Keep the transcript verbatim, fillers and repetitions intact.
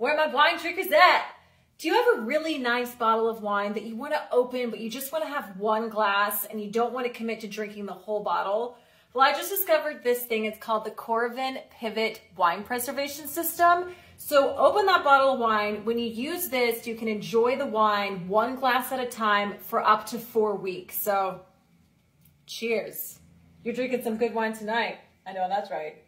Where my wine trick is at. Do you have a really nice bottle of wine that you want to open, but you just want to have one glass and you don't want to commit to drinking the whole bottle? Well, I just discovered this thing. It's called the Coravin Pivot Wine Preservation System. So open that bottle of wine. When you use this, you can enjoy the wine one glass at a time for up to four weeks. So cheers. You're drinking some good wine tonight. I know that's right.